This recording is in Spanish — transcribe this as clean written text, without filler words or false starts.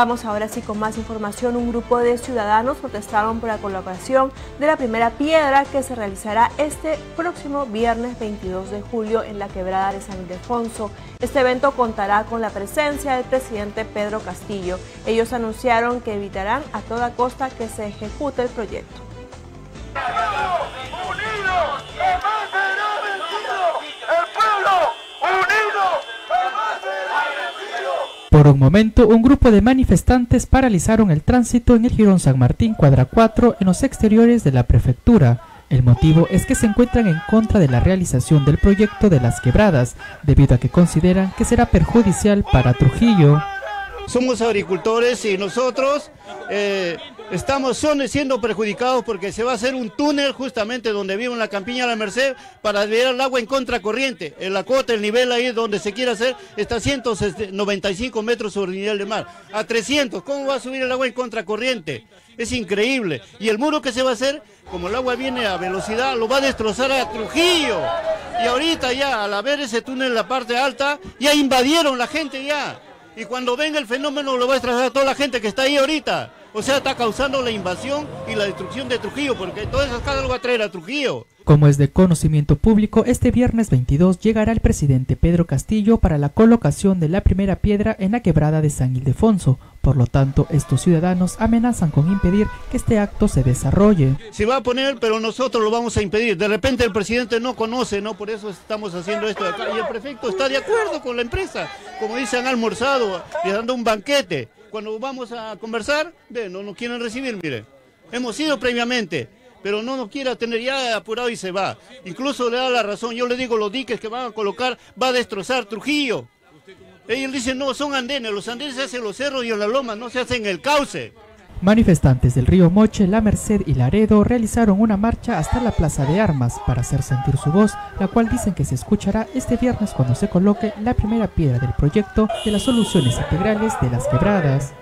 Vamos ahora sí con más información. Un grupo de ciudadanos protestaron por la colocación de la primera piedra que se realizará este próximo viernes 22 de julio en la quebrada de San Ildefonso. Este evento contará con la presencia del presidente Pedro Castillo. Ellos anunciaron que evitarán a toda costa que se ejecute el proyecto. Por un momento, un grupo de manifestantes paralizaron el tránsito en el Jirón San Martín, cuadra 4, en los exteriores de la prefectura. El motivo es que se encuentran en contra de la realización del proyecto de las quebradas, debido a que consideran que será perjudicial para Trujillo. Somos agricultores y nosotros estamos siendo perjudicados porque se va a hacer un túnel justamente donde vive en la campiña La Merced para desviar el agua en contracorriente. En la cota, el nivel ahí donde se quiere hacer está a 195 metros sobre el nivel del mar. A 300, ¿cómo va a subir el agua en contracorriente? Es increíble. Y el muro que se va a hacer, como el agua viene a velocidad, lo va a destrozar a Trujillo. Y ahorita ya, al haber ese túnel en la parte alta, ya invadieron la gente ya. Y cuando venga el fenómeno lo va a destrozar a toda la gente que está ahí ahorita. O sea, está causando la invasión y la destrucción de Trujillo, porque todas esas casas lo va a traer a Trujillo. Como es de conocimiento público, este viernes 22 llegará el presidente Pedro Castillo para la colocación de la primera piedra en la quebrada de San Ildefonso. Por lo tanto, estos ciudadanos amenazan con impedir que este acto se desarrolle. Se va a poner, pero nosotros lo vamos a impedir. De repente el presidente no conoce, ¿no? Por eso estamos haciendo esto de acá. Y el prefecto está de acuerdo con la empresa. Como dicen, han almorzado, les dando un banquete. Cuando vamos a conversar, no nos quieren recibir, mire. Hemos ido previamente, pero no nos quiere tener ya apurado y se va. Incluso le da la razón, yo le digo, los diques que van a colocar va a destrozar Trujillo. Ellos dicen, no, son andenes, los andenes se hacen en los cerros y en las lomas, no se hacen en el cauce. Manifestantes del río Moche, La Merced y Laredo realizaron una marcha hasta la Plaza de Armas para hacer sentir su voz, la cual dicen que se escuchará este viernes cuando se coloque la primera piedra del proyecto de las soluciones integrales de las quebradas.